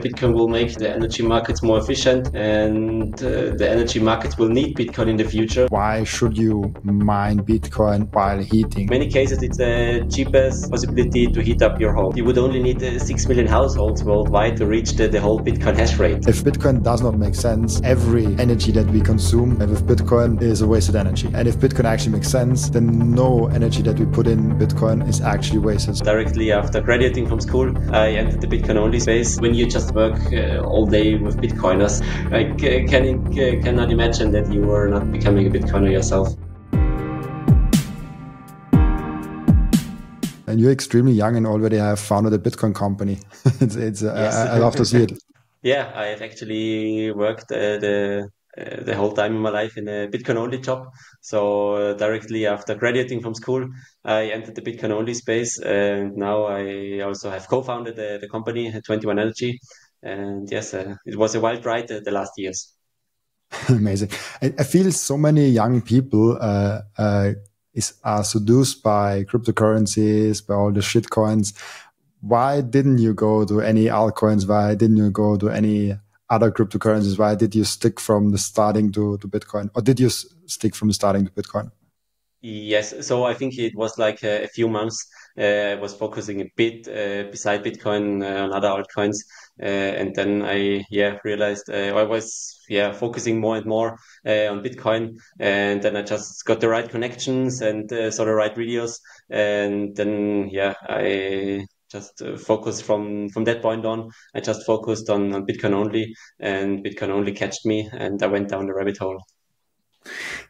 Bitcoin will make the energy markets more efficient, and the energy markets will need Bitcoin in the future. Why should you mine Bitcoin while heating? In many cases, it's the cheapest possibility to heat up your home. You would only need 6 million households worldwide to reach the whole Bitcoin hash rate. If Bitcoin does not make sense, every energy that we consume with Bitcoin is a wasted energy. And if Bitcoin actually makes sense, then no energy that we put in Bitcoin is actually wasted. Directly after graduating from school, I entered the Bitcoin only space. When you just work all day with Bitcoiners, I cannot imagine that you are not becoming a Bitcoiner yourself. And you're extremely young and already have founded a Bitcoin company. Yes. I love to see it. Yeah, I have actually worked the whole time in my life in a Bitcoin only job. So directly after graduating from school, I entered the Bitcoin only space, and now I also have co-founded the company 21Energy. And yes, it was a wild ride the last years. Amazing. I feel so many young people are seduced by cryptocurrencies, by all the shit coins. Why didn't you go to any altcoins? Why didn't you go to any other cryptocurrencies? Why did you stick from the starting to Bitcoin? Or did you stick from the starting to Bitcoin? Yes. So I think it was like a few months. I was focusing a bit beside Bitcoin on other altcoins. And then I realized I was focusing more and more on Bitcoin. And then I just got the right connections and saw the right videos. And then, I just focused from that point on. I just focused on Bitcoin only, and Bitcoin only catched me, and I went down the rabbit hole.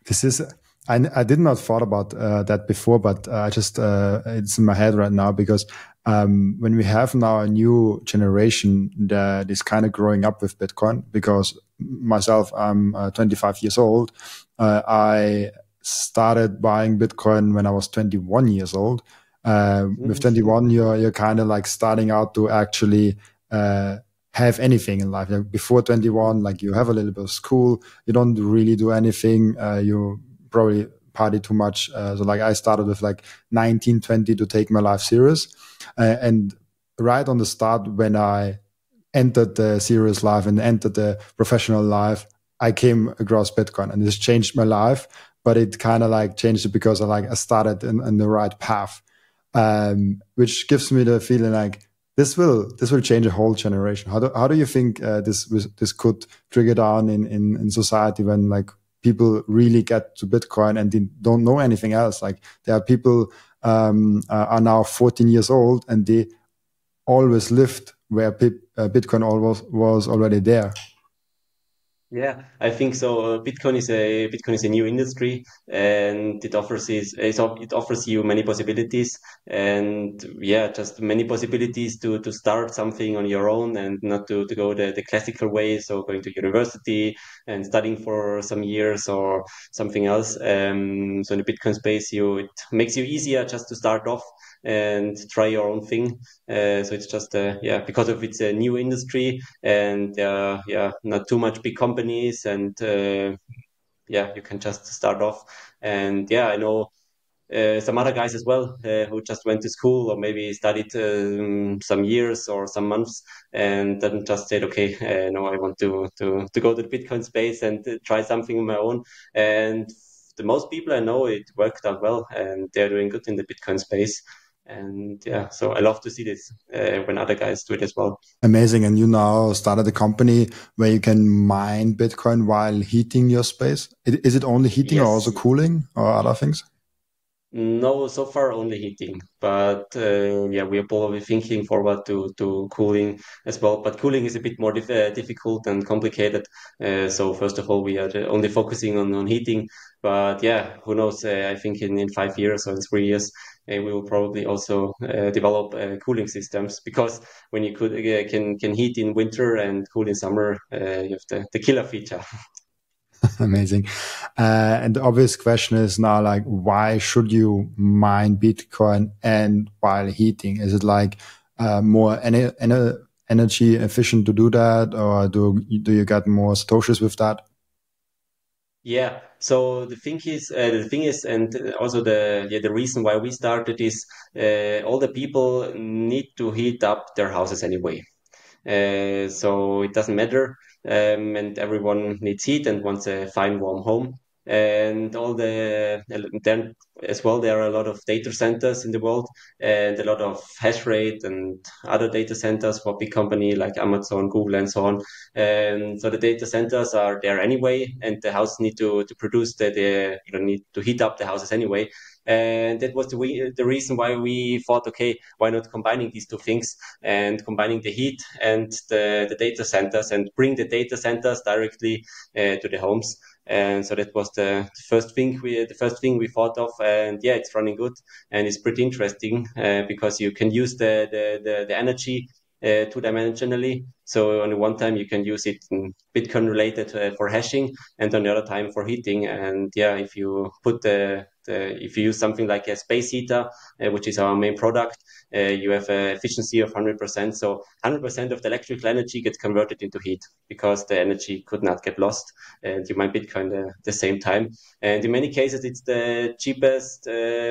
This is, I did not thought about that before, but I just it's in my head right now, because when we have now a new generation that is kind of growing up with Bitcoin, because myself, I'm 25 years old. I started buying Bitcoin when I was 21 years old. With 21, you're kind of like starting out to actually have anything in life. Like before 21, like you have a little bit of school, you don't really do anything. You probably party too much. So like I started with like 19, 20 to take my life serious. And right on the start, when I entered the serious life and entered the professional life, I came across Bitcoin, and this changed my life. But it kind of like changed it because I started in the right path. Which gives me the feeling like this will change a whole generation. How do you think this could trigger down in society when like people really get to Bitcoin and they don't know anything else? Like there are people are now 14 years old and they always lived where Bitcoin was already there. Yeah, I think so. Bitcoin is a new industry, and it offers you many possibilities, and just many possibilities to start something on your own and not to go the classical way. So going to university and studying for some years or something else. So in the Bitcoin space, it makes you easier just to start off and try your own thing. So it's just because of it's a new industry, and not too much big companies, and you can just start off. And I know some other guys as well who just went to school or maybe studied some years or some months, and then just said, okay, no, I want to go to the Bitcoin space and try something on my own. And the most people I know, it worked out well, and they're doing good in the Bitcoin space. And so I love to see this when other guys do it as well. Amazing. And you now started a company where you can mine Bitcoin while heating your space. Is it only heating? Yes. Or also cooling or other things? No, so far only heating, but we are probably thinking forward to cooling as well. But cooling is a bit more difficult and complicated. So first of all, we are only focusing on heating. But who knows? I think in 5 years or in 3 years, we will probably also develop cooling systems, because when you can heat in winter and cool in summer, you have the killer feature. Amazing. And the obvious question is now, like, why should you mine Bitcoin and while heating? Is it like more energy efficient to do that, or do you get more satoshis with that? Yeah. So the thing is, and also the reason why we started is all the people need to heat up their houses anyway. So it doesn't matter, and everyone needs heat and wants a fine warm home. And all the then as well, there are a lot of data centers in the world and a lot of hash rate and other data centers for big company like Amazon, Google, and so on. And so the data centers are there anyway, and the house need to produce that need to heat up the houses anyway. And that was the reason why we thought, okay, why not combining these two things and combining the heat and the data centers and bring the data centers directly to the homes. And so that was the first thing we thought of, and yeah, it's running good and it's pretty interesting because you can use the energy two-dimensionally. So on the one time you can use it in Bitcoin related for hashing, and on the other time for heating. And yeah, if you put if you use something like a space heater, which is our main product, you have an efficiency of 100%. So 100% of the electrical energy gets converted into heat because the energy could not get lost, and you mine Bitcoin the same time. And in many cases, it's the cheapest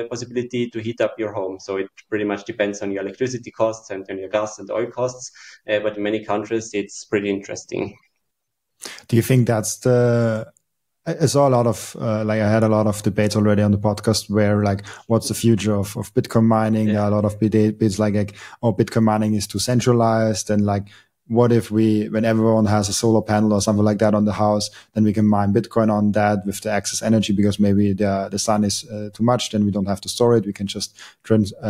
possibility to heat up your home. So it pretty much depends on your electricity costs and on your gas and oil costs. But in many countries, it's pretty interesting. Do you think that's the... I saw a lot of, I had a lot of debates already on the podcast where, what's the future of Bitcoin mining? Yeah. There are a lot of debates like, oh, Bitcoin mining is too centralized. And what if when everyone has a solar panel or something like that on the house, then we can mine Bitcoin on that with the excess energy, because maybe the sun is too much, then we don't have to store it. We can just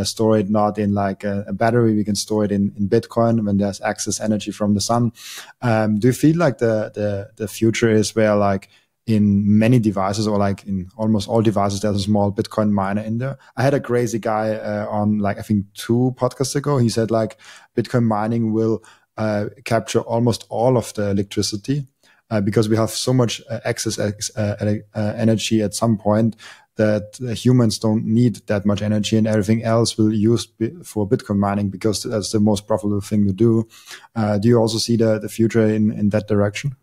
store it not in a battery. We can store it in Bitcoin when there's excess energy from the sun. Do you feel like the future is where in many devices, or in almost all devices, there's a small Bitcoin miner in there? I had a crazy guy on I think 2 podcasts ago. He said Bitcoin mining will capture almost all of the electricity because we have so much excess energy at some point that humans don't need that much energy, and everything else will be used for Bitcoin mining because that's the most profitable thing to do. Do you also see the future in that direction?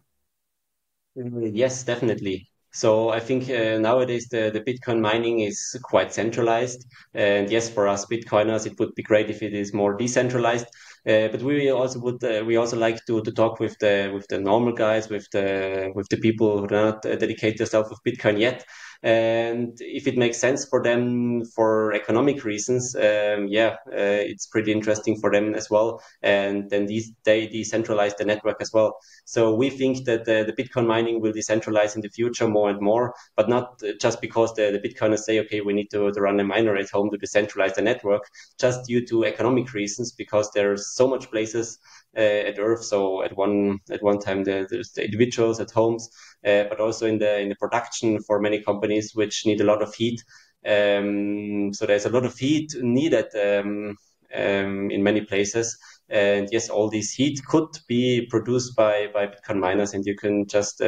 Yes, definitely. So I think nowadays the Bitcoin mining is quite centralized. And yes, for us Bitcoiners, it would be great if it is more decentralized. But we also like to talk with the normal guys, with the people who do not dedicate themselves with Bitcoin yet. And if it makes sense for them for economic reasons, it's pretty interesting for them as well. And then they decentralize the network as well. So we think that the Bitcoin mining will decentralize in the future more and more, but not just because the Bitcoiners say, okay, we need to run a miner at home to decentralize the network, just due to economic reasons, because there's so much places at Earth. So at one time there's the individuals at homes, but also in the production for many companies which need a lot of heat. So there's a lot of heat needed in many places. And yes, all this heat could be produced by Bitcoin miners, and you can just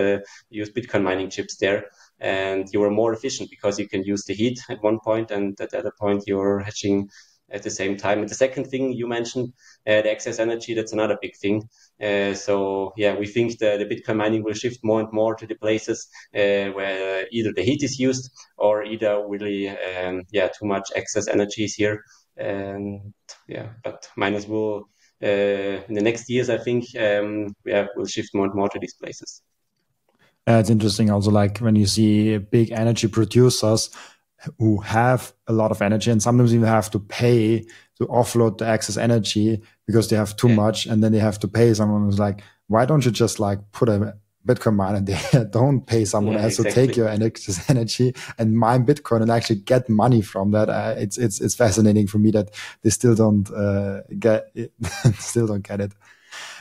use Bitcoin mining chips there. And you are more efficient because you can use the heat at one point, and at the other point you're hatching at the same time. And the second thing you mentioned, the excess energy, that's another big thing. So yeah, we think the Bitcoin mining will shift more and more to the places where either the heat is used or either really, too much excess energy is here. And yeah, but miners will, in the next years, I think, will shift more and more to these places. It's interesting also, when you see big energy producers who have a lot of energy, and sometimes even have to pay to offload the excess energy because they have too much, and then they have to pay someone who's why don't you just put a Bitcoin miner there? Don't pay someone else to take your excess energy and mine Bitcoin and actually get money from that. It's fascinating for me that they still don't get it.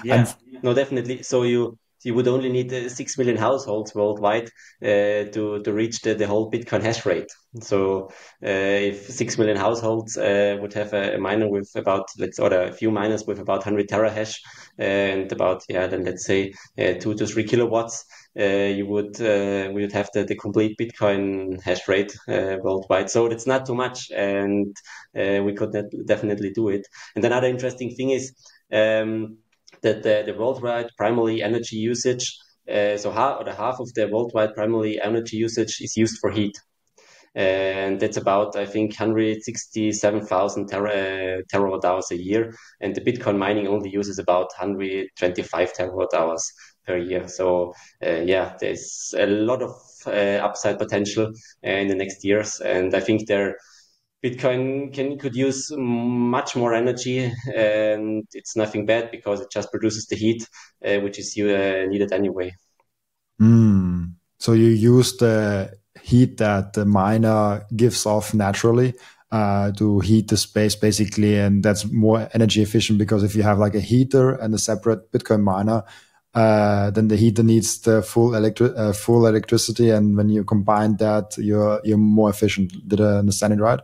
Yeah, and, no, definitely. So you would only need 6 million households worldwide to reach the whole Bitcoin hash rate. So if 6 million households would have a miner with about, a few miners with about 100 TeraHash and about, then let's say 2 to 3 kilowatts, we would have the complete Bitcoin hash rate worldwide. So that's not too much, and we could definitely do it. And another interesting thing is, that the worldwide primary energy usage, so half of the worldwide primary energy usage is used for heat. And that's about, I think, 167,000 terawatt hours a year. And the Bitcoin mining only uses about 125 terawatt hours per year. So yeah, there's a lot of upside potential in the next years. And I think there Bitcoin could use much more energy, and it's nothing bad because it just produces the heat, which is needed anyway. Mm. So you use the heat that the miner gives off naturally to heat the space, basically, and that's more energy efficient, because if you have like a heater and a separate Bitcoin miner, then the heater needs the full electricity, and when you combine that, you're more efficient. Did I understand it right?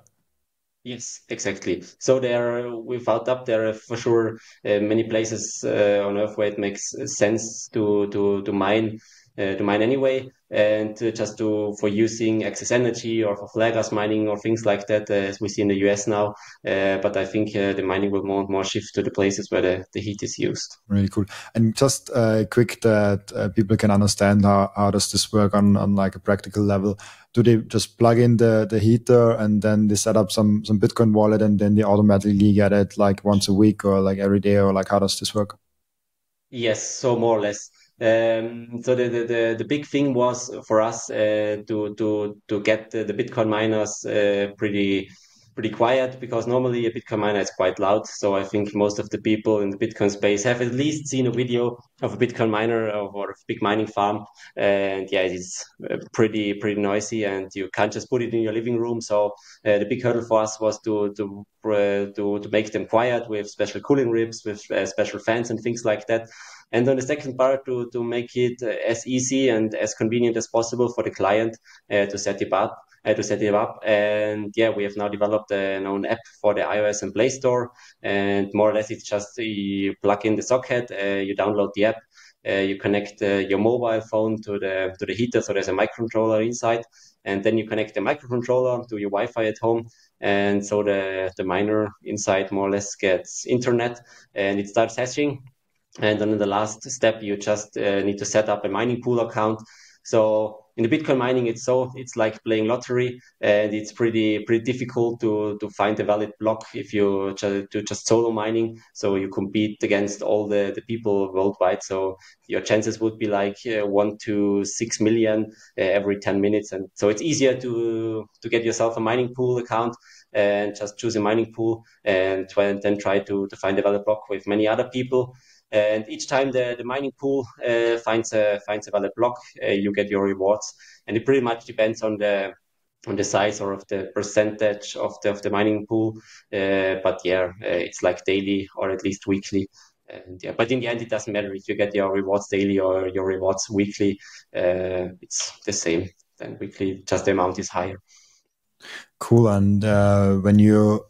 Yes, exactly. So there are for sure many places on Earth where it makes sense to mine anyway, and for using excess energy or for flare gas mining or things like that, as we see in the US now. But I think the mining will more and more shift to the places where the heat is used. Really cool. And just quick, that people can understand how does this work on like a practical level. Do they just plug in the heater and then they set up some Bitcoin wallet and then they automatically get it like once a week or like every day, or like how does this work? Yes, so more or less. So the big thing was for us to get the Bitcoin miners pretty quiet, because normally a Bitcoin miner is quite loud. So I think most of the people in the Bitcoin space have at least seen a video of a Bitcoin miner or a big mining farm. And yeah, it is pretty noisy, and you can't just put it in your living room. So the big hurdle for us was to make them quiet with special cooling ribs, with special fans and things like that. And on the second part, to make it as easy and as convenient as possible for the client to set it up. And yeah, we have now developed an own app for the iOS and Play Store. And more or less, it's just you plug in the socket, you download the app, you connect your mobile phone to the heater, so there's a microcontroller inside, and then you connect the microcontroller to your Wi-Fi at home. And so the miner inside more or less gets internet, and it starts hashing. And then in the last step, you just need to set up a mining pool account. So in the Bitcoin mining, it's like playing lottery, and it's pretty difficult to find a valid block if you do just solo mining. So you compete against all the people worldwide. So your chances would be like 1 to 6 million every 10 minutes. And so it's easier to get yourself a mining pool account and just choose a mining pool and then try to find a valid block with many other people. And each time the mining pool finds a valid block, you get your rewards. And it pretty much depends on the size or of the percentage of the mining pool. But yeah, it's like daily or at least weekly. And yeah, but in the end, it doesn't matter if you get your rewards daily or your rewards weekly. It's the same. Then weekly, just the amount is higher. Cool. And when you...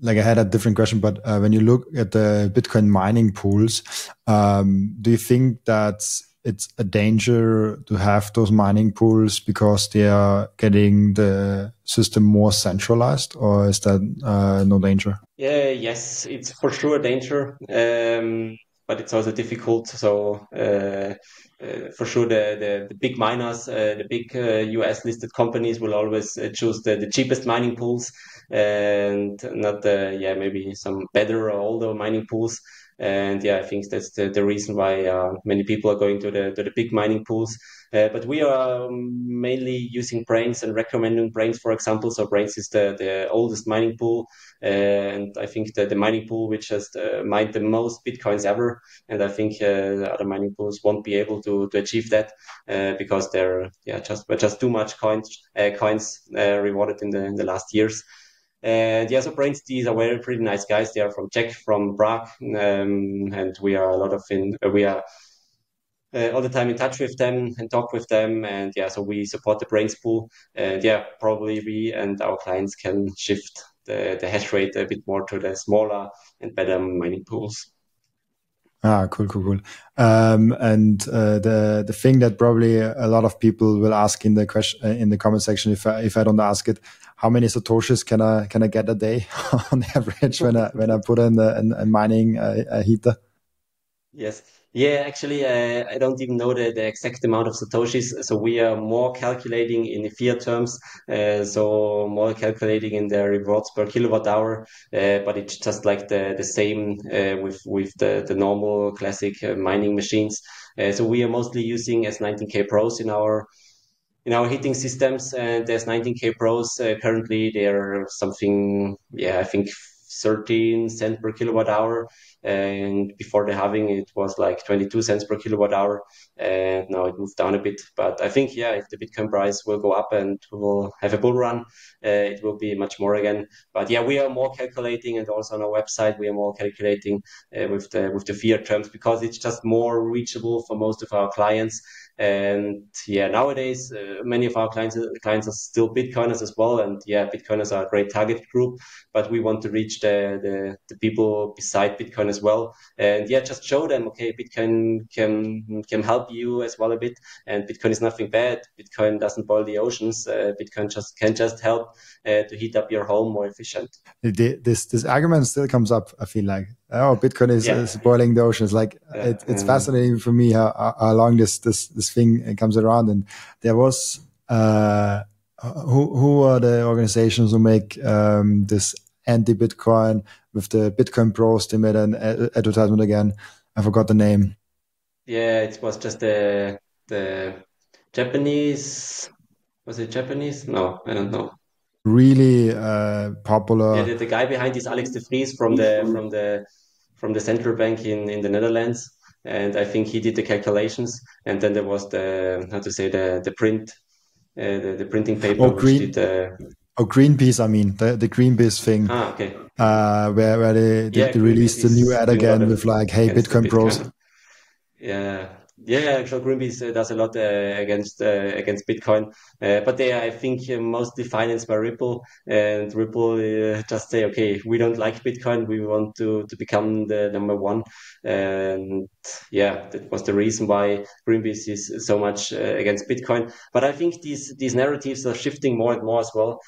Like I had a different question, but when you look at the Bitcoin mining pools, do you think that it's a danger to have those mining pools because they are getting the system more centralized, or is that no danger? Yeah, yes, it's for sure a danger, but it's also difficult. So for sure, the big miners, the big US listed companies will always choose the cheapest mining pools, and not maybe some better or older mining pools. And yeah, I think that's the reason why many people are going to the big mining pools. But we are mainly using Braiins and recommending Braiins, for example. So Braiins is the oldest mining pool. And I think that the mining pool which has mined the most Bitcoins ever. And I think the other mining pools won't be able to achieve that because there were just too much coins rewarded in the last years. And yeah, so Braiins, these are very pretty nice guys. They are from Czech, from Prague, and we are all the time in touch with them and talk with them. And yeah, so we support the Braiins pool. And yeah, probably we and our clients can shift the hash rate a bit more to the smaller and better mining pools. Ah, cool. The thing that probably a lot of people will ask in the question in the comment section, if I don't ask it, how many satoshis can I get a day on average when I put in a mining heater? Yes. Yeah, actually, I don't even know the exact amount of Satoshis. So we are more calculating in fiat terms. So more calculating in the rewards per kilowatt hour. But it's just like the same with the normal classic mining machines. So we are mostly using S19K Pros in our heating systems. And the S19K Pros currently they're something, yeah, I think 13 cents per kilowatt hour, and before the halving it was like 22 cents per kilowatt hour, and now it moved down a bit. But I think, yeah, if the Bitcoin price will go up and we will have a bull run, it will be much more again. But yeah, we are more calculating, and also on our website we are more calculating with the fiat terms, because it's just more reachable for most of our clients. And yeah, nowadays many of our clients are still Bitcoiners as well, and yeah, Bitcoiners are a great target group, but we want to reach the people beside Bitcoin as well. And yeah, just show them, okay, Bitcoin can help you as well a bit, and Bitcoin is nothing bad. Bitcoin doesn't boil the oceans. Bitcoin can just help to heat up your home more efficient. This argument still comes up, I feel like. Oh, Bitcoin is boiling the oceans. Like it's fascinating for me how long this thing comes around. And there was who are the organizations who make this anti-Bitcoin with the Bitcoin Pros? They made an advertisement again. I forgot the name. Yeah, it was just the Japanese. Was it Japanese? No, I don't know. Really popular. Yeah, the guy behind is Alex de Vries from the central bank in the Netherlands, and I think he did the calculations. And then there was the printing paper. Oh, Greenpeace. I mean the Greenpeace thing. Ah, okay. Where they released the new ad again with like, hey, Bitcoin Pros. Yeah. Yeah, actually, Greenpeace does a lot against Bitcoin, but they are, I think, mostly financed by Ripple. And Ripple just say, okay, we don't like Bitcoin, we want to become the number one. And yeah, that was the reason why Greenpeace is so much against Bitcoin. But I think these narratives are shifting more and more as well,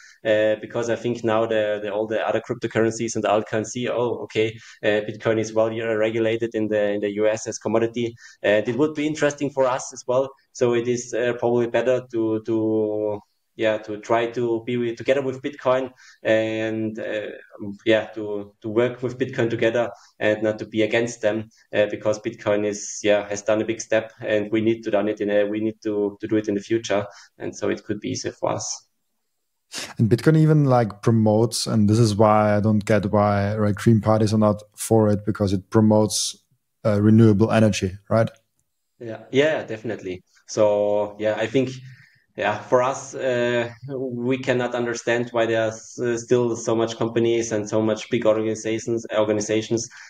because I think now all the other cryptocurrencies and the altcoins see, oh, okay, Bitcoin is well regulated in the US as commodity, and it would be interesting for us as well. So it is probably better to try to be together with Bitcoin, and to work with Bitcoin together, and not to be against them, because Bitcoin has done a big step, and we need to do it in the future, and so it could be easier for us. And Bitcoin even like promotes, and this is why I don't get why right green parties are not for it, because it promotes renewable energy, right? Yeah, definitely. So yeah, I think, yeah, for us, we cannot understand why there are still so much companies and so much big organizations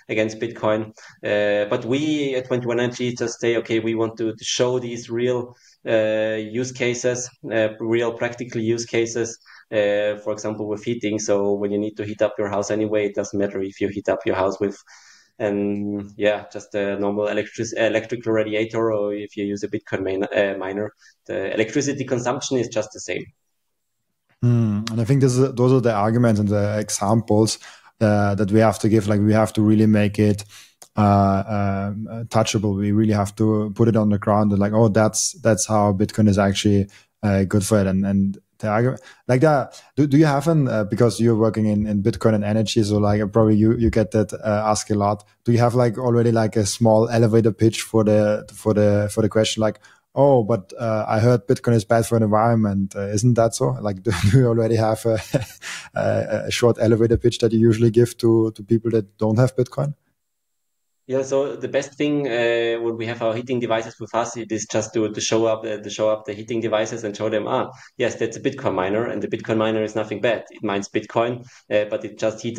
against Bitcoin. But we at 21Energy just say, okay, we want to show these real use cases, real practical use cases. For example, with heating. So when you need to heat up your house anyway, it doesn't matter if you heat up your house with just a normal electrical radiator, or if you use a Bitcoin miner, the electricity consumption is just the same. And I think those are the arguments and the examples that we have to give. Like, we have to really make it touchable. We really have to put it on the ground. And like, oh, that's how Bitcoin is actually good for it. And the argument like that, do you have an because you're working in Bitcoin and energy, so like probably you get that asked a lot. Do you have like already like a small elevator pitch for the question, like, oh, but I heard Bitcoin is bad for the environment, isn't that so? Like, do you already have a short elevator pitch that you usually give to people that don't have Bitcoin? Yeah, so the best thing when we have our heating devices with us, it is just to show up the heating devices and show them, yes, that's a Bitcoin miner, and the Bitcoin miner is nothing bad. It mines Bitcoin, but it just heats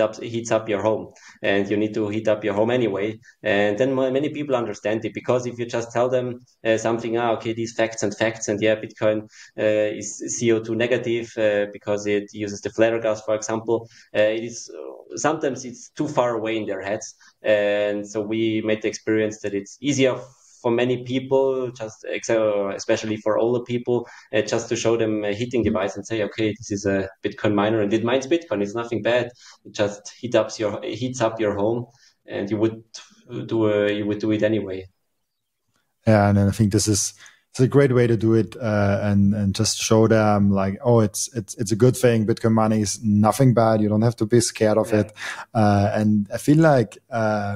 up your home, and you need to heat up your home anyway. And then many people understand it, because if you just tell them something, okay, these facts, and yeah, Bitcoin is CO2 negative because it uses the flare gas, for example, it is sometimes it's too far away in their heads, and so we made the experience that it's easier for many people, just especially for older people, just to show them a heating device and say, okay, this is a Bitcoin miner and it mines Bitcoin. It's nothing bad. It just heats up your home, and you would you would do it anyway. Yeah, and I think this is a great way to do it, and just show them like, oh, it's a good thing. Bitcoin mining is nothing bad. You don't have to be scared of it. And I feel like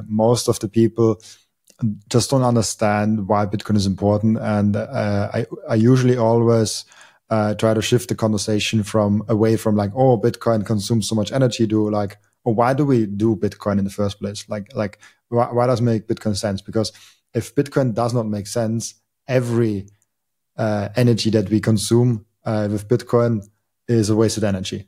most of the people just don't understand why Bitcoin is important. And I usually always try to shift the conversation from away from like, oh, Bitcoin consumes so much energy, to like, oh, why do we do Bitcoin in the first place? Like why does make Bitcoin sense? Because if Bitcoin does not make sense, every energy that we consume with Bitcoin is a wasted energy.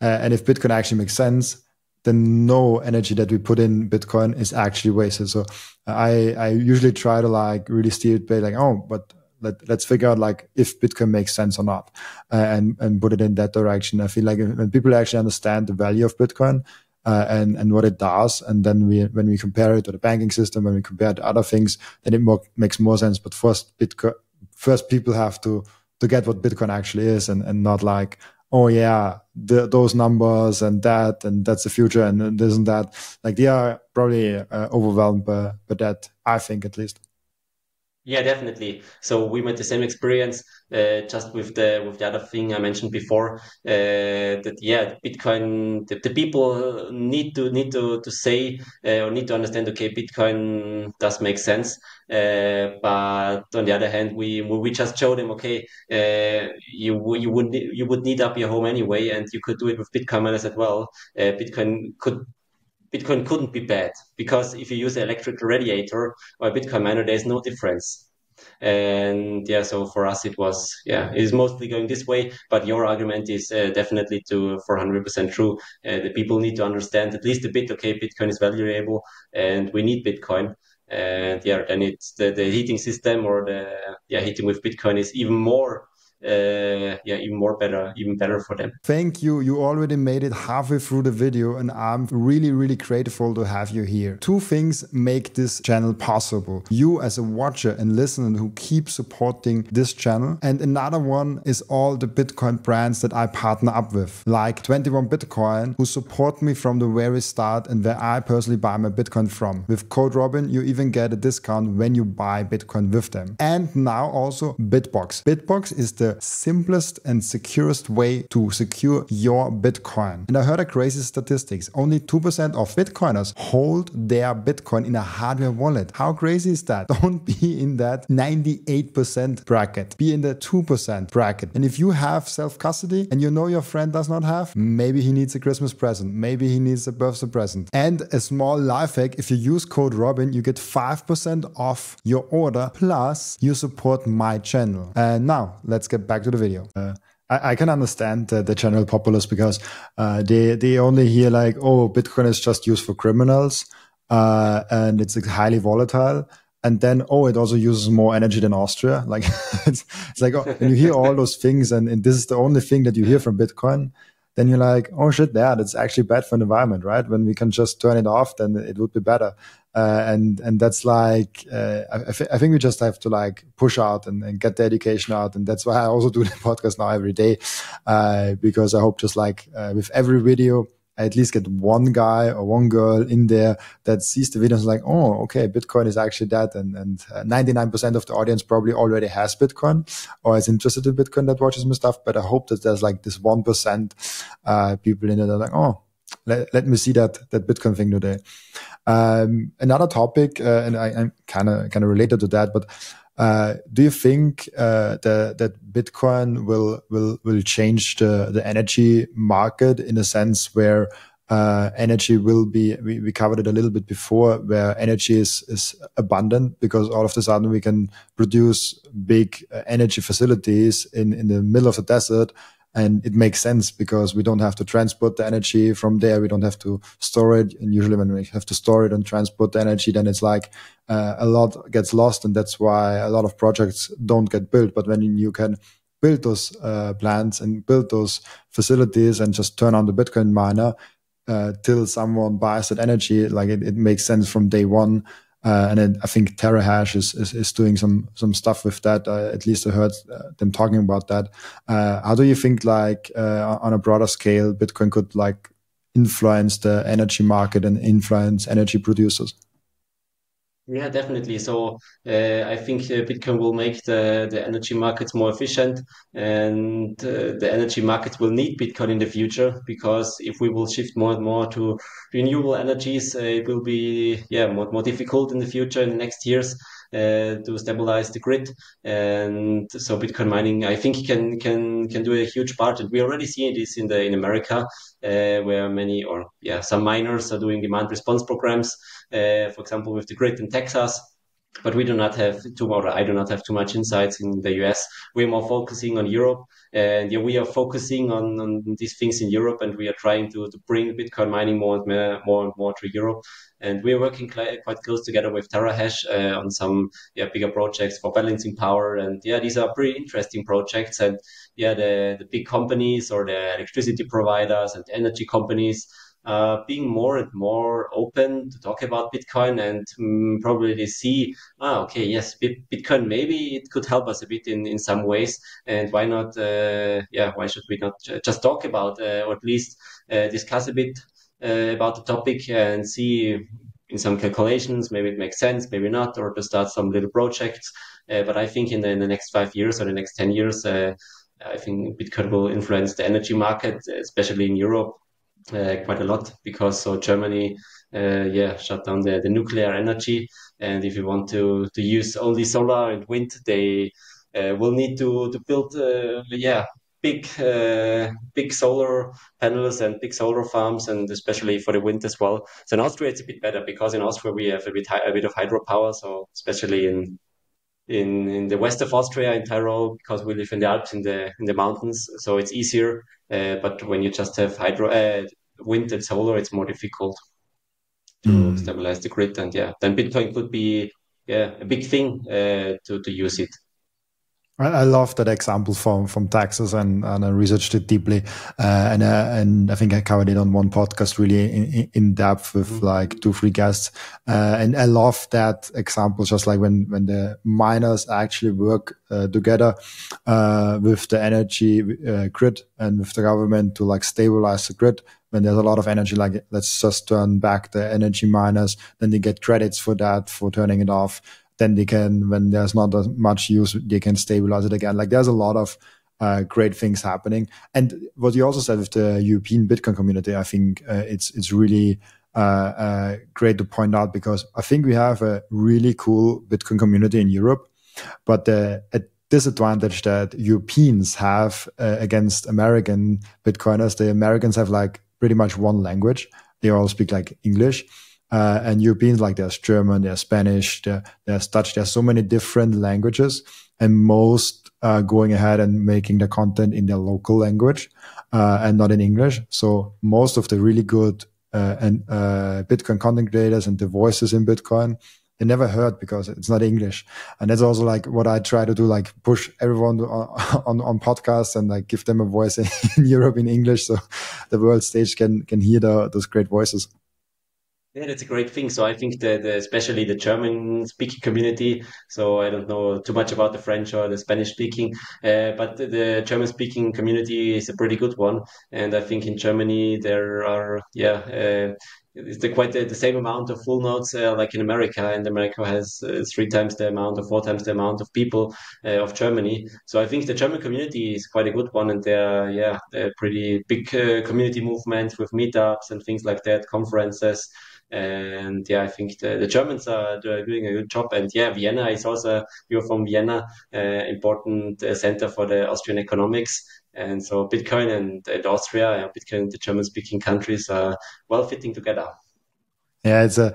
And if Bitcoin actually makes sense, then no energy that we put in Bitcoin is actually wasted. So I usually try to like really steer it by like, oh, but let's figure out like if Bitcoin makes sense or not, and put it in that direction. I feel like when people actually understand the value of Bitcoin and what it does, and then when we compare it to the banking system, when we compare it to other things, then it makes more sense. But first people have to get what Bitcoin actually is, and not like, oh yeah, those numbers and that's the future and this and that. Like they are probably overwhelmed by that, I think, at least. Yeah, definitely. So we made the same experience, just with the other thing I mentioned before. That yeah, Bitcoin. The people need to say or need to understand. Okay, Bitcoin does make sense. But on the other hand, we just show them. Okay, you would need up your home anyway, and you could do it with Bitcoin miners as well. Bitcoin couldn't be bad, because if you use an electric radiator or a Bitcoin miner, there's no difference. And yeah, so for us it was, yeah, it's mostly going this way, but your argument is definitely 400% true. The people need to understand at least a bit, okay, Bitcoin is valuable and we need Bitcoin. And yeah, then it's the heating system, or the, yeah, heating with Bitcoin is even more even better for them. Thank you. You already made it halfway through the video, and I'm really, really grateful to have you here. Two things make this channel possible: you as a watcher and listener who keep supporting this channel, and another one is all the Bitcoin brands that I partner up with, like 21Bitcoin, who support me from the very start and where I personally buy my Bitcoin from. With code Robin, you even get a discount when you buy Bitcoin with them. And now also BitBox. BitBox is the simplest and securest way to secure your Bitcoin. And I heard a crazy statistics. Only 2% of Bitcoiners hold their Bitcoin in a hardware wallet. How crazy is that? Don't be in that 98% bracket. Be in the 2% bracket. And if you have self-custody and you know your friend does not have, maybe he needs a Christmas present. Maybe he needs a birthday present. And a small life hack: if you use code Robin, you get 5% off your order, plus you support my channel. And now let's get back to the video. I can understand the general populace, because they only hear like, oh, Bitcoin is just used for criminals and it's highly volatile. And then, oh, it also uses more energy than Austria. Like it's like, oh, when you hear all those things and this is the only thing that you hear from Bitcoin, then you're like, oh shit, yeah, that's actually bad for the environment, right? When we can just turn it off, then it would be better. And that's like, I think we just have to like push out and get the education out. And that's why I also do the podcast now every day, because I hope just like with every video, I at least get one guy or one girl in there that sees the videos like, oh, okay, Bitcoin is actually that. And 99% of the audience probably already has Bitcoin or is interested in Bitcoin that watches my stuff. But I hope that there's like this 1% people in there that are like, oh, let me see that Bitcoin thing today. Another topic, and I'm kind of related to that, but do you think that Bitcoin will change the energy market in a sense where energy will be? We covered it a little bit before, where energy is abundant, because all of a sudden we can produce big energy facilities in the middle of the desert. And it makes sense because we don't have to transport the energy from there. We don't have to store it. And usually when we have to store it and transport the energy, then it's like a lot gets lost. And that's why a lot of projects don't get built. But when you can build those plants and build those facilities and just turn on the Bitcoin miner till someone buys that energy, like it makes sense from day one. And I think TeraHash is doing some stuff with that. At least I heard them talking about that. How do you think, like on a broader scale, Bitcoin could like influence the energy market and influence energy producers? Yeah, definitely. So I think Bitcoin will make the energy markets more efficient, and the energy markets will need Bitcoin in the future, because if we will shift more and more to renewable energies, it will be more difficult in the future, in the next years, to stabilize the grid. And so Bitcoin mining, I think, can do a huge part. And we already see this in America, where many some miners are doing demand response programs, for example, with the grid in Texas. But we do not have I do not have too much insights in the US. We're more focusing on Europe, and we are focusing on these things in Europe, and we are trying to bring Bitcoin mining more and more to Europe. And we're working quite close together with TeraHash on some bigger projects for balancing power. And these are pretty interesting projects. And the big companies or the electricity providers and energy companies being more and more open to talk about Bitcoin, and probably they see, Bitcoin, maybe it could help us a bit in some ways. And why not? Why should we not just talk about or at least discuss a bit about the topic and see in some calculations, maybe it makes sense, maybe not, or to start some little projects. But I think in the next 5 years or the next 10 years, I think Bitcoin will influence the energy market, especially in Europe, quite a lot, because Germany shut down the nuclear energy, and if you want to use only solar and wind, they will need to build big solar panels and big solar farms, and especially for the wind as well. So in Austria it's a bit better, because in Austria we have a bit of hydropower, so especially in the west of Austria, in Tyrol, because we live in the Alps, in the mountains, so it's easier. But when you just have wind and solar, it's more difficult to stabilize the grid. And then Bitcoin could be a big thing to use it. I love that example from Texas, and I researched it deeply, and I think I covered it on one podcast really in depth with like 2-3 guests, and I love that example, just like when the miners actually work together with the energy grid and with the government to like stabilize the grid. When there's a lot of energy, like let's just turn back the energy miners, then they get credits for that, for turning it off. Then they can, when there's not as much use, they can stabilize it again. Like there's a lot of great things happening. And what you also said with the European Bitcoin community, I think it's really great to point out, because I think we have a really cool Bitcoin community in Europe, but a disadvantage that Europeans have against American Bitcoiners, the Americans have like pretty much one language. They all speak like English. And Europeans, like there's German, there's Spanish, there's Dutch, there's so many different languages, and most are going ahead and making the content in their local language and not in English. So most of the really good Bitcoin content creators and the voices in Bitcoin, they never heard, because it's not English. And that's also like what I try to do, like push everyone on podcasts and like give them a voice in Europe in English, so the world stage can hear those great voices. Yeah, that's a great thing. So I think that especially the German-speaking community, so I don't know too much about the French or the Spanish-speaking, but the German-speaking community is a pretty good one. And I think in Germany there are, it's quite the same amount of full nodes like in America, and America has 4 times the amount of people of Germany. So I think the German community is quite a good one, and they're a pretty big community movement with meetups and things like that, conferences. And I think the Germans are doing a good job. And Vienna is also, you're from Vienna, important center for the Austrian economics. And so Bitcoin and Austria, Bitcoin and the German-speaking countries are well fitting together. Yeah, so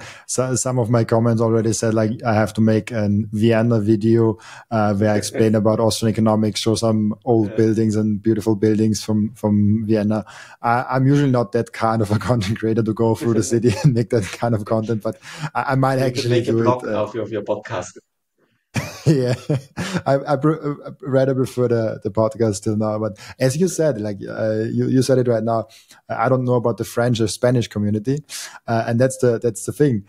some of my comments already said, like, I have to make a Vienna video where I explain about Austrian economics, show some old buildings and beautiful buildings from Vienna. I'm usually not that kind of a content creator to go through the city and make that kind of content, but I might actually make a blog of your podcast. Yeah, I rather prefer the podcast till now. But as you said, like you said it right now, I don't know about the French or Spanish community, and that's the thing,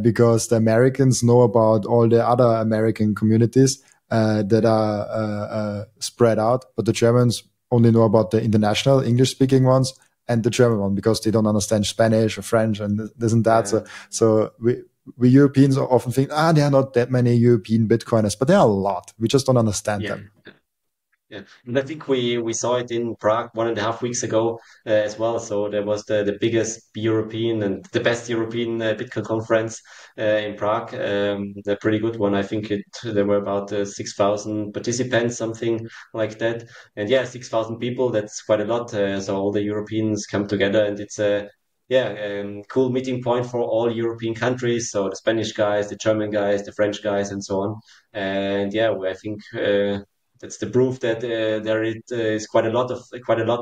because the Americans know about all the other American communities that are spread out, but the Germans only know about the international English-speaking ones and the German one, because they don't understand Spanish or French and this and that. So we. we Europeans often think, there are not that many European Bitcoiners, but there are a lot. We just don't understand them. Yeah. And I think we saw it in Prague 1.5 weeks ago as well. So there was the biggest European and the best European Bitcoin conference in Prague. A pretty good one. I think there were about 6,000 participants, something like that. And yeah, 6,000 people, that's quite a lot. So all the Europeans come together, and it's a cool meeting point for all European countries. So the Spanish guys, the German guys, the French guys, and so on. And yeah, I think that's the proof that there is quite a lot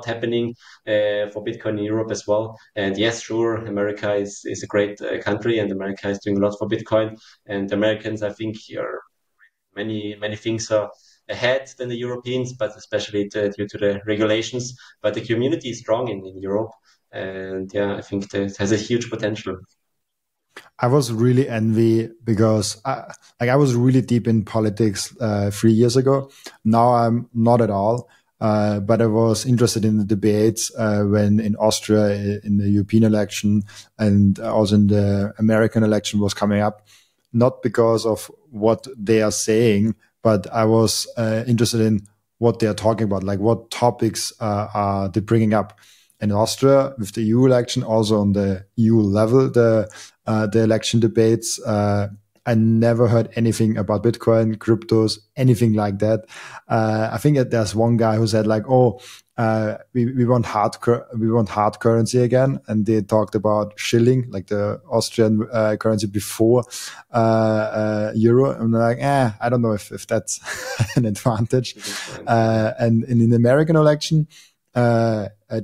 happening for Bitcoin in Europe as well. And yes, sure, America is a great country, and America is doing a lot for Bitcoin. And the Americans, I think, are many things are ahead than the Europeans, but especially due to the regulations. But the community is strong in Europe. And yeah, I think that has a huge potential. I was really envy because I was really deep in politics 3 years ago. Now I'm not at all, but I was interested in the debates when in Austria in the European election and also in the American election was coming up, not because of what they are saying, but I was interested in what they are talking about, like what topics are they bringing up. In Austria, with the EU election, also on the EU level, the election debates, I never heard anything about Bitcoin, cryptos, anything like that. I think that there's one guy who said like, we want hard currency again, and they talked about shilling, like the Austrian currency before euro. And they're like, I don't know if that's an advantage. And in the American election,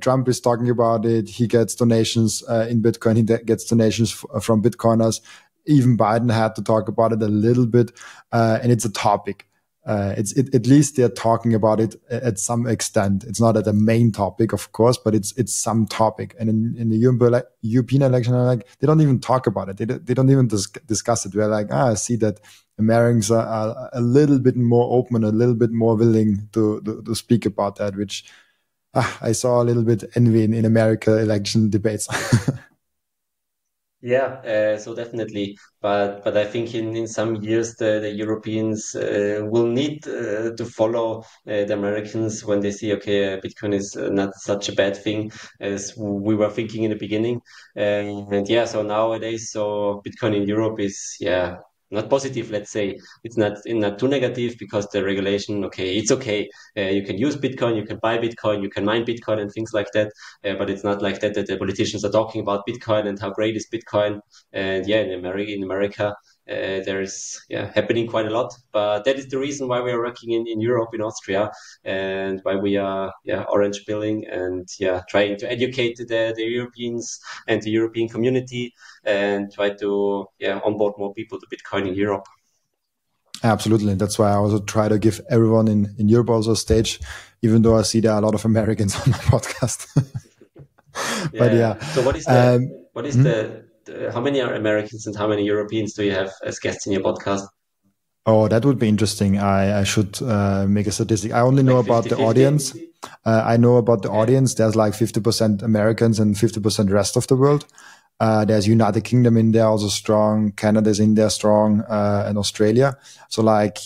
Trump is talking about it. He gets donations in Bitcoin. He gets donations from Bitcoiners. Even Biden had to talk about it a little bit, and it's a topic. At least they're talking about it at some extent. It's not at the main topic, of course, but it's some topic. And in the European election, they don't even talk about it. They don't even discuss it. We're like, I see that Americans are a little bit more open, a little bit more willing to speak about that, which I saw a little bit envy in America election debates. So definitely. But I think in some years, the Europeans will need to follow the Americans when they see, okay, Bitcoin is not such a bad thing as we were thinking in the beginning. So nowadays, Bitcoin in Europe is, not positive, let's say. It's not too negative because the regulation, it's okay. You can use Bitcoin, you can buy Bitcoin, you can mine Bitcoin and things like that. But it's not like that the politicians are talking about Bitcoin and how great is Bitcoin. And in America, there is happening quite a lot. But that is the reason why we are working in Europe, in Austria, and why we are orange billing and trying to educate the Europeans and the European community and try to onboard more people to Bitcoin in Europe. Absolutely. That's why I also try to give everyone in Europe also a stage, even though I see there are a lot of Americans on my podcast. But so how many are Americans and how many Europeans do you have as guests in your podcast? Oh, that would be interesting. I should make a statistic. I only know about the audience. I know about the audience. There's like 50% Americans and 50% rest of the world. There's United Kingdom in there, also strong. Canada's in there, strong, and Australia. So like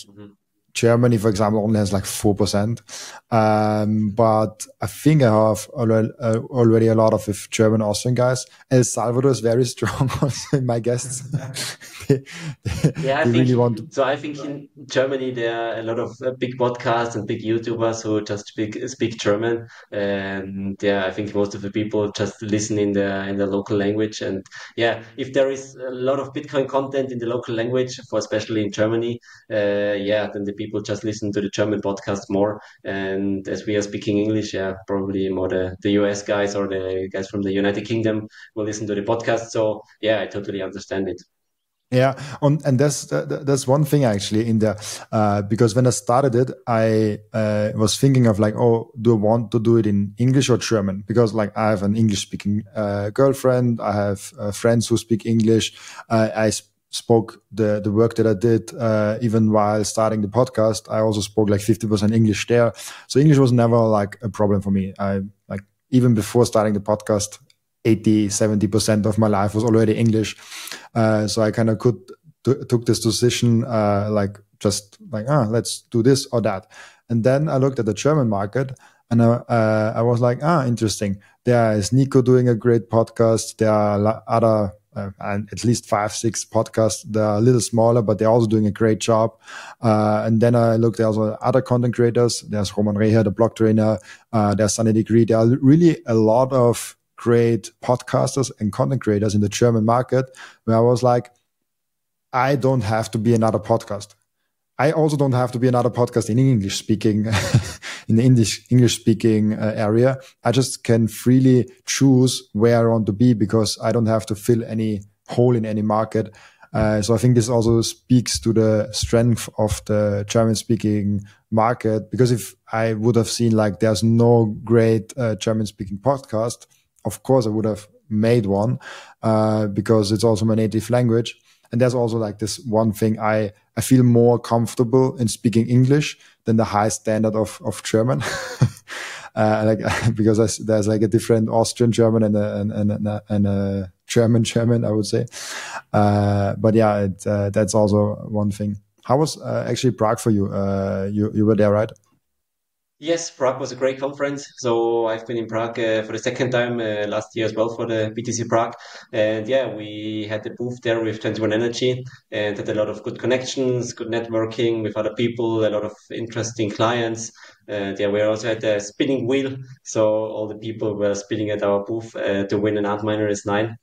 Germany, for example, only has like 4%. But I think I have already a lot of German, Austrian guys. El Salvador is very strong also in my guests. I think in Germany, there are a lot of big podcasts and big YouTubers who just speak German. And I think most of the people just listen in the local language. And if there is a lot of Bitcoin content in the local language, especially in Germany, then the people just listen to the German podcast more. And as we are speaking English, probably more the US guys or the guys from the United Kingdom will listen to the podcast. So I totally understand it. Yeah, and that's one thing actually in there, because when I started it, I was thinking of like, do I want to do it in English or German? Because like I have an English-speaking girlfriend, I have friends who speak English, spoke the work that I did, even while starting the podcast, I also spoke like 50% English there. So English was never like a problem for me. I even before starting the podcast, 80–70% of my life was already English. So I kind of took this decision, let's do this or that. And then I looked at the German market, and I was like, interesting. There is Nico doing a great podcast. There are other, at least 5–6 podcasts. They're a little smaller, but they're also doing a great job. And then I looked at other content creators. There's Roman Reher, the blog trainer. There's Sunny Degree. There are really a lot of great podcasters and content creators in the German market, where I was like, I don't have to be another podcast. I also don't have to be another podcast in English speaking, in the English speaking area. I just can freely choose where I want to be, because I don't have to fill any hole in any market. So I think this also speaks to the strength of the German speaking market, because if I would have seen like there's no great German speaking podcast, of course I would have made one, because it's also my native language. And there's also like this one thing, I feel more comfortable in speaking English than the high standard of German, because there's like a different Austrian German and a German, I would say. But yeah, that's also one thing. How was actually Prague for you? You were there, right? Yes, Prague was a great conference. So I've been in Prague for the second time last year as well for the BTC Prague. And yeah, we had the booth there with 21Energy and had a lot of good connections, good networking with other people, a lot of interesting clients. Yeah, we also had a spinning wheel. So all the people were spinning at our booth to win an Antminer S9.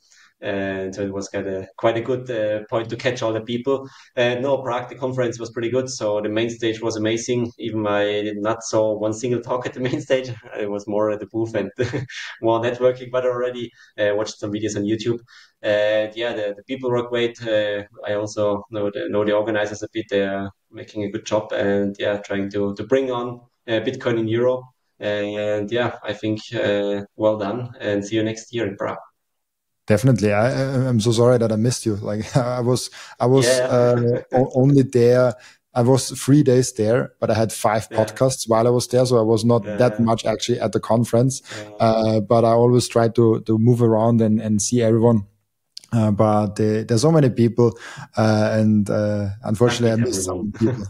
And so it was quite a good point to catch all the people. No, Prague, the conference was pretty good. So the main stage was amazing. Even I did not saw one single talk at the main stage. It was more at the booth and more networking, but already watched some videos on YouTube. Yeah, the people were great. I also know the organizers a bit. They are making a good job and yeah, trying to bring on Bitcoin in Europe. And yeah, I think well done, and see you next year in Prague. Definitely. I'm so sorry that I missed you. Like I was only there. I was 3 days there, but I had 5 podcasts while I was there. So I was not that much actually at the conference, but I always try to move around and see everyone. But there's so many people, and unfortunately I missed some people.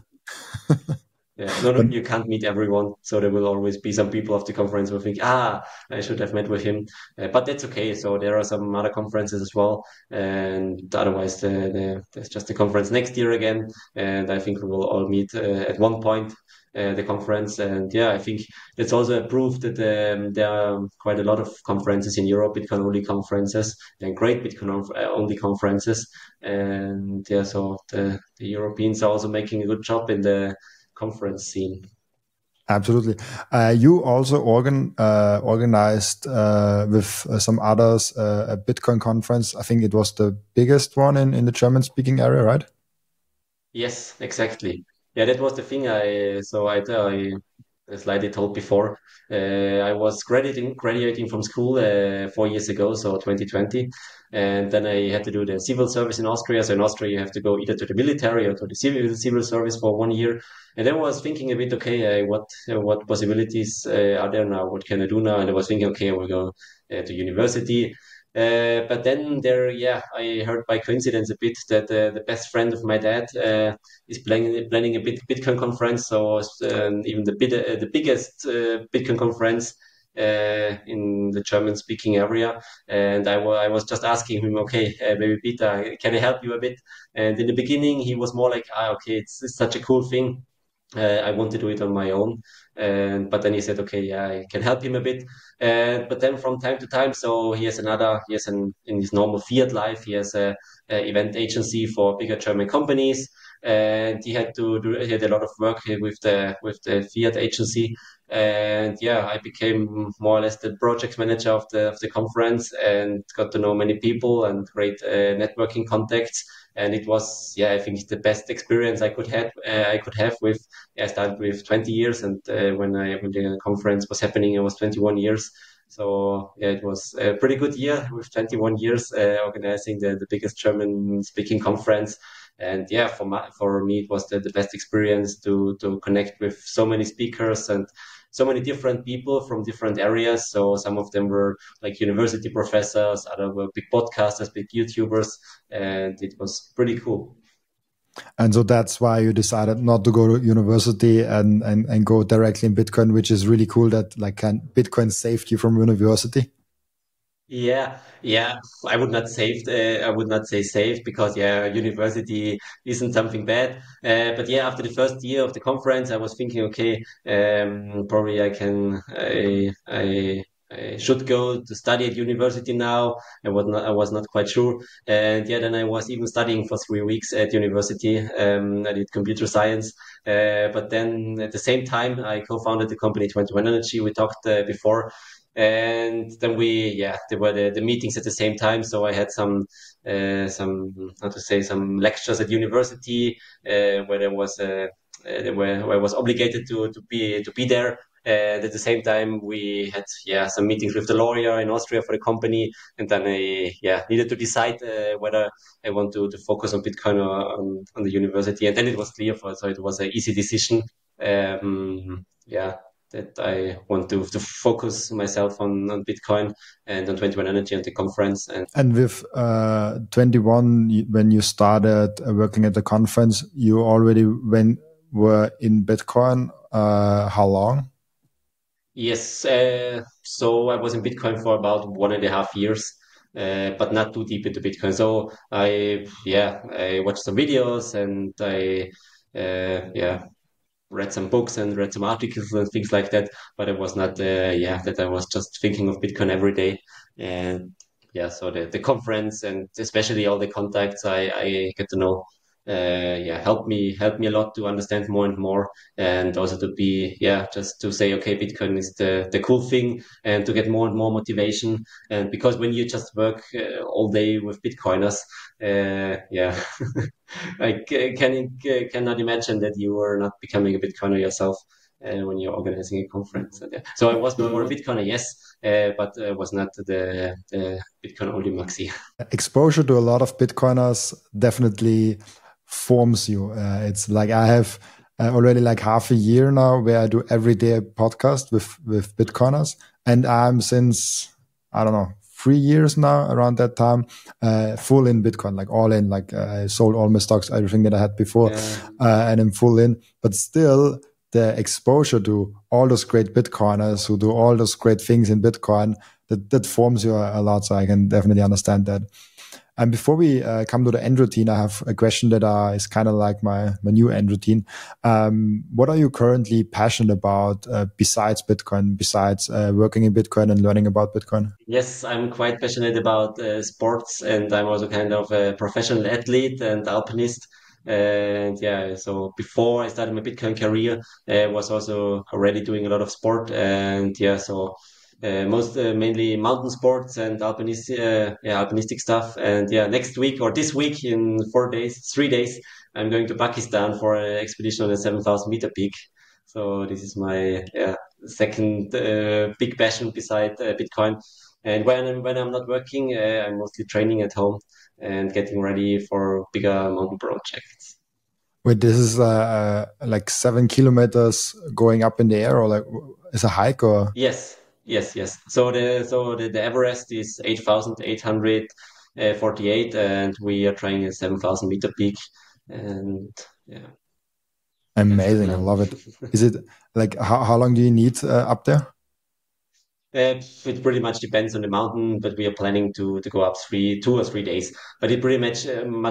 Yeah, you can't meet everyone, so there will always be some people of the conference who think, I should have met with him. But that's okay. So there are some other conferences as well, and otherwise there's just the conference next year again, and I think we will all meet at one point the conference. And yeah, I think that's also a proof that there are quite a lot of conferences in Europe, Bitcoin only conferences, and great Bitcoin only conferences. And yeah, so the Europeans are also making a good job in the conference scene. Absolutely. You also organized with some others a Bitcoin conference. I think it was the biggest one in the German-speaking area, right? Yes, exactly. Yeah, that was the thing. As I told before, I was graduating from school 4 years ago, so 2020. And then I had to do the civil service in Austria. So in Austria, you have to go either to the military or to the civil service for 1 year. And then I was thinking a bit, okay, what possibilities are there now? What can I do now? And I was thinking, okay, I will go to university. But then I heard by coincidence a bit that the best friend of my dad is planning a Bitcoin conference. So even the biggest Bitcoin conference in the German-speaking area. And I was just asking him, okay, baby Peter, can I help you a bit? And in the beginning, he was more like, okay, it's such a cool thing. I want to do it on my own. But then he said, okay, yeah, I can help him a bit. But then from time to time, so in his normal fiat life, he has an event agency for bigger German companies. And he had a lot of work with the fiat agency. And yeah, I became more or less the project manager of the conference, and got to know many people and great networking contacts. And it was, I think, the best experience I could have. I started with 20 years, and when the conference was happening, I was 21 years. So yeah, it was a pretty good year with 21 years organizing the biggest German-speaking conference. And yeah, for me, it was the best experience to connect with so many speakers and so many different people from different areas. So some of them were like university professors, others were big podcasters, big YouTubers, and it was pretty cool. And so that's why you decided not to go to university and go directly in Bitcoin, which is really cool that like Bitcoin saved you from university. Yeah, I would not save. I would not say saved, because yeah, university isn't something bad. But yeah, after the first year of the conference, I was thinking, okay, probably I should go to study at university now. I was not quite sure. And yeah, then I was even studying for 3 weeks at university. I did computer science. But then at the same time, I co-founded the company 21Energy. We talked before. And then there were the meetings at the same time. So I had some lectures at university where I was obligated to be there. And at the same time, we had some meetings with the lawyer in Austria for the company. And then I needed to decide whether I want to focus on Bitcoin or on the university. And then it was clear so it was an easy decision. That I want to focus myself on Bitcoin and on 21Energy and the conference. And with 21, when you started working at the conference, you already were in Bitcoin. How long? Yes. So I was in Bitcoin for about 1.5 years. But not too deep into Bitcoin. So I watched some videos and I read some books and read some articles and things like that, but it was not that I was just thinking of Bitcoin every day. And so the conference and especially all the contacts I get to know helped me a lot to understand more and more, and also to be just to say, okay, Bitcoin is the cool thing, and to get more and more motivation. And because when you just work all day with Bitcoiners, I cannot imagine that you are not becoming a Bitcoiner yourself when you're organizing a conference. So I was more a Bitcoiner, yes, but I was not the Bitcoin only maxi. Exposure to a lot of Bitcoiners definitely forms you. It's like I have already like half a year now where I do every day a podcast with Bitcoiners, and I'm since I don't know 3 years now around that time full in Bitcoin, like all in, like I sold all my stocks, everything that I had before, and I'm full in. But still, the exposure to all those great Bitcoiners who do all those great things in Bitcoin, that forms you a lot. So I can definitely understand that. And before we come to the end routine, I have a question that is kind of like my new end routine. What are you currently passionate about besides Bitcoin, besides working in Bitcoin and learning about Bitcoin? Yes, I'm quite passionate about sports, and I'm also kind of a professional athlete and alpinist. And so before I started my Bitcoin career, I was also already doing a lot of sport. And mainly mountain sports and alpinistic stuff. And next week or this week in 3 days, I'm going to Pakistan for an expedition on a 7,000 meter peak. So this is my second big passion beside Bitcoin. And when I'm not working, I'm mostly training at home and getting ready for bigger mountain projects. Wait, this is like 7 kilometers going up in the air, or like is a hike or? Yes. So the Everest is 8,848, and we are trying a 7,000 meter peak, and amazing! I love it. Is it like how long do you need up there? It pretty much depends on the mountain, but we are planning to go up 2 or 3 days. But it pretty much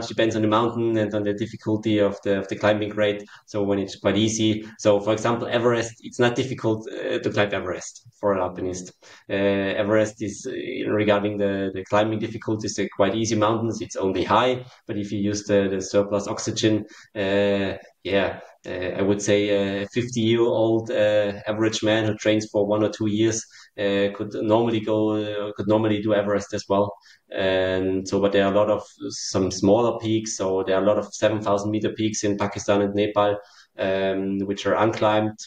depends on the mountain and on the difficulty of the climbing grade. So when it's quite easy, so for example Everest, it's not difficult to climb Everest for an alpinist. Everest is regarding the climbing difficulties, quite easy mountains. It's only high, but if you use the surplus oxygen, I would say a 50-year-old average man who trains for 1 or 2 years could normally do Everest as well. And so, but there are a lot of some smaller peaks. So there are a lot of 7,000 meter peaks in Pakistan and Nepal, which are unclimbed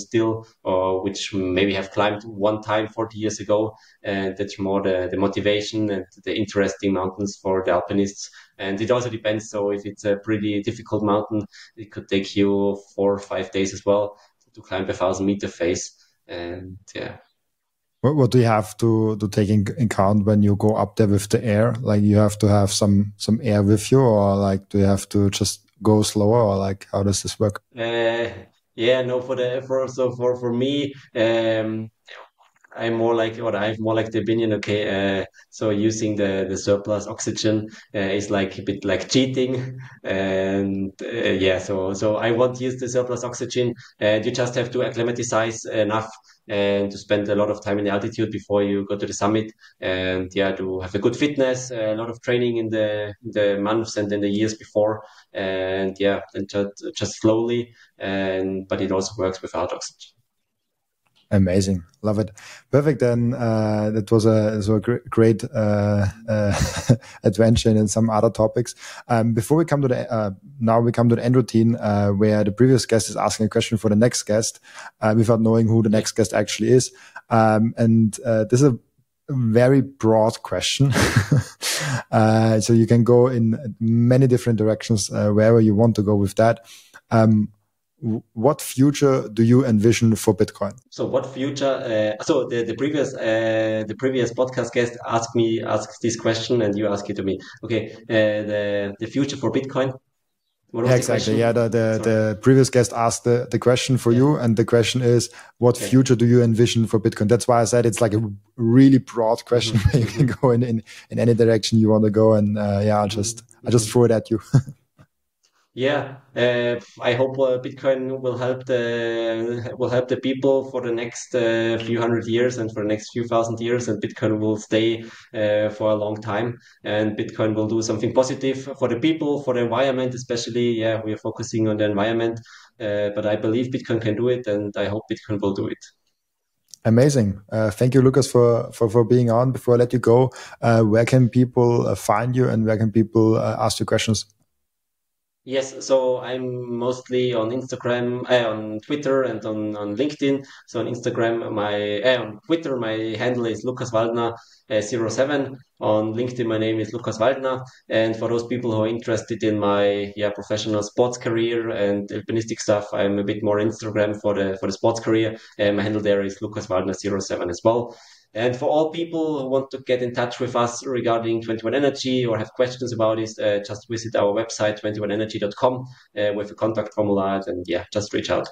still, or which maybe have climbed one time 40 years ago. And that's more the motivation and the interesting mountains for the alpinists. And it also depends. So if it's a pretty difficult mountain, it could take you 4 or 5 days as well to climb a 1,000 meter face. And yeah. What do you have to take in account when you go up there with the air? Like, you have to have some air with you, or like, do you have to just go slower, or like, how does this work? Yeah, no, for me, I have more like the opinion, okay, so using the surplus oxygen is like a bit like cheating, and yeah, so I won't use the surplus oxygen. You just have to acclimatize enough and to spend a lot of time in the altitude before you go to the summit, and yeah, to have a good fitness, a lot of training in the months and in the years before, and yeah, and just slowly, and but it also works without oxygen. Amazing. Love it. Perfect. Then that was a great adventure in some other topics. Before we come to the, now we come to the end routine, where the previous guest is asking a question for the next guest, without knowing who the next guest actually is. And this is a very broad question. So you can go in many different directions, wherever you want to go with that. What future do you envision for Bitcoin? So what future? So the previous podcast guest asked this question, and you ask it to me. Okay, the future for Bitcoin. What was exactly. Yeah, the previous guest asked the question for you, and the question is, what future do you envision for Bitcoin? That's why I said it's like a really broad question. Where you can go in any direction you want to go, and yeah, I just throw it at you. Yeah, I hope Bitcoin will help the people for the next few hundred years and for the next few thousand years, and Bitcoin will stay for a long time, and Bitcoin will do something positive for the people, for the environment especially. Yeah, we are focusing on the environment, but I believe Bitcoin can do it, and I hope Bitcoin will do it. Amazing. Thank you, Lukas, for being on. Before I let you go, where can people find you, and where can people ask you questions? Yes, so I'm mostly on Instagram, on Twitter, and on LinkedIn. So on Instagram, on Twitter, my handle is Lukas Waldner 07. On LinkedIn, my name is Lukas Waldner. And for those people who are interested in my professional sports career and alpinistic stuff, I'm a bit more Instagram for the sports career. My handle there is Lukas Waldner 07 as well. And for all people who want to get in touch with us regarding 21Energy or have questions about it, just visit our website, 21energy.com, with a contact formula, and yeah, just reach out.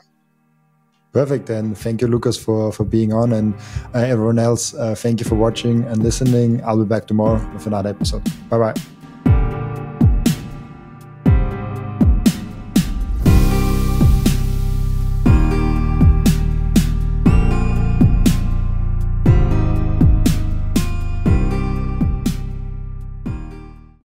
Perfect. And thank you, Lukas, for being on. And everyone else, thank you for watching and listening. I'll be back tomorrow with another episode. Bye-bye.